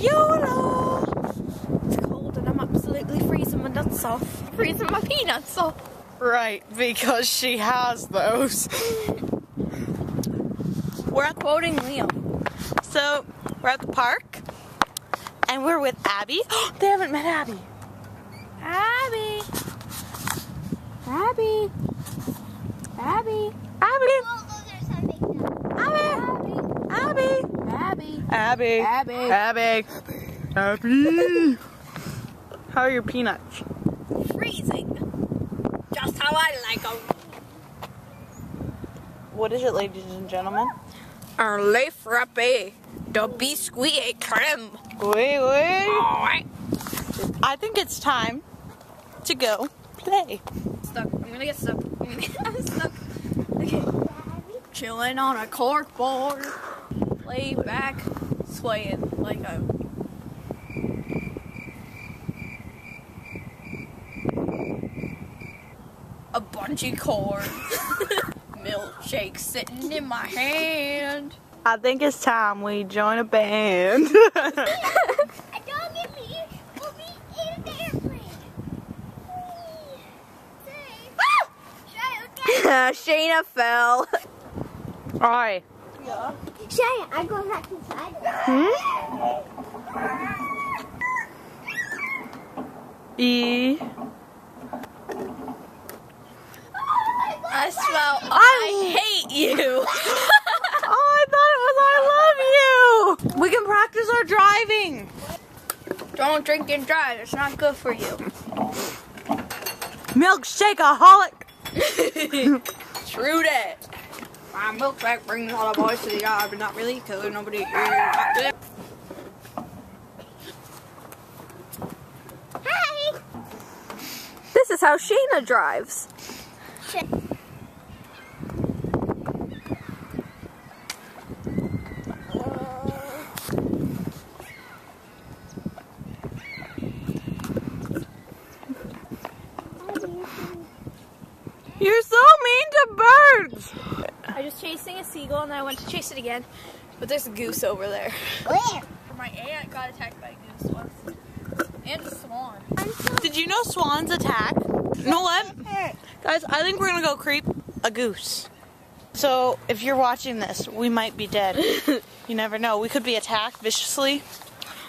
YOLO! It's cold and I'm absolutely freezing my nuts off. Freezing my peanuts off. Right, because she has those. We're at quoting Liam. So, we're at the park and we're with Abby. They haven't met Abby. Abby! Abby! Abby! Abby! Abby! Abby! Abby! Abby! Abby! How are your peanuts? Freezing! Just how I like them! What is it, ladies and gentlemen? Un lait frappé de biscuit et crème! Oui, oui! Alright! I think it's time to go play. Stuck. I'm gonna get stuck. I'm stuck. Okay. Chilling on a corkboard. Lay back, swaying like a. A bungee cord. Milkshake sitting in my hand. I think it's time we join a band. Shayna fell. Alright. Yeah. Shayna, I'm going back inside. I smell. I hate you. Oh, I thought it was I love you. We can practice our driving. Don't drink and drive. It's not good for you. Milkshake-aholic. True that. My milkshake brings all the boys to the yard, but not really, because there's nobody here. Hi! This is how Shayna drives. You're so mean to birds! I was chasing a seagull and then I went to chase it again, but there's a goose over there. Where? My aunt got attacked by a goose once. And a swan. Did you know swans attack? You know what? Guys, I think we're gonna go creep a goose. So, if you're watching this, we might be dead. You never know. We could be attacked viciously.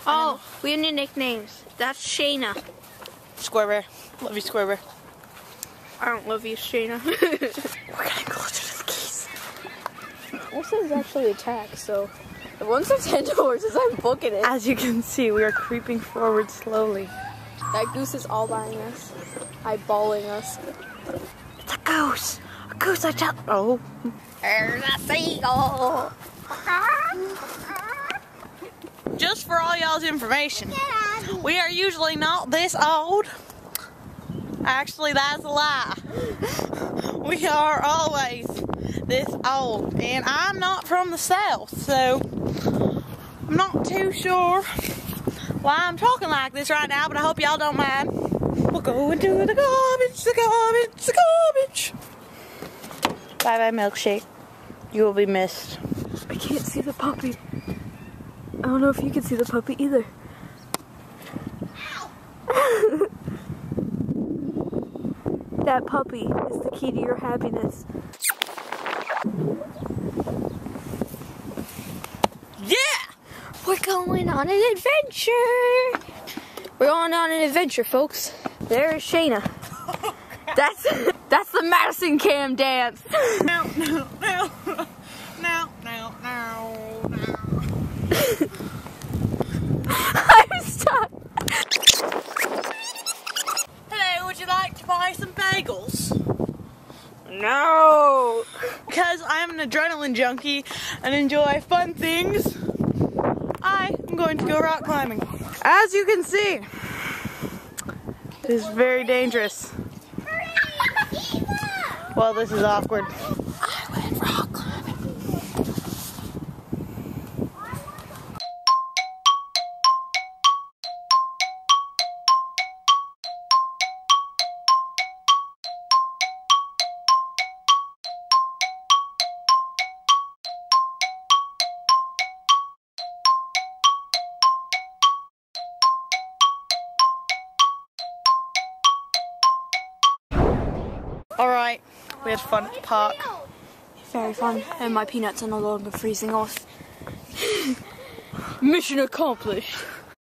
Oh, we have new nicknames. That's Shayna. Square Bear. Love you, Square Bear. I don't love you, Shayna. We're getting closer to the keys. Also, is actually attacked, so if once there's 10 horses, I'm booking it. As you can see, we are creeping forward slowly. That goose is all eyeing us, eyeballing us. It's a goose! A goose, I tell. Oh. There's a seagull! Just for all y'all's information, we are usually not this old. Actually, that's a lie. We are always this old, and I'm not from the south, so I'm not too sure why I'm talking like this right now, but I hope y'all don't mind. We'll go into the garbage, the garbage, the garbage. Bye-bye, milkshake. You will be missed. I can't see the puppy. I don't know if you can see the puppy either. Ow! That puppy is the key to your happiness. Yeah! We're going on an adventure! We're going on an adventure, folks. There is Shayna. Oh, that's the Madison cam dance. No, no, no. No, no, no, no. I'm stuck. Buy some bagels. No, because I'm an adrenaline junkie and enjoy fun things. I am going to go rock climbing. As you can see, it is very dangerous. Well, this is awkward. I went rock climbing. Alright, we had fun at the park. Very fun, and my peanuts are no longer freezing off. Mission accomplished.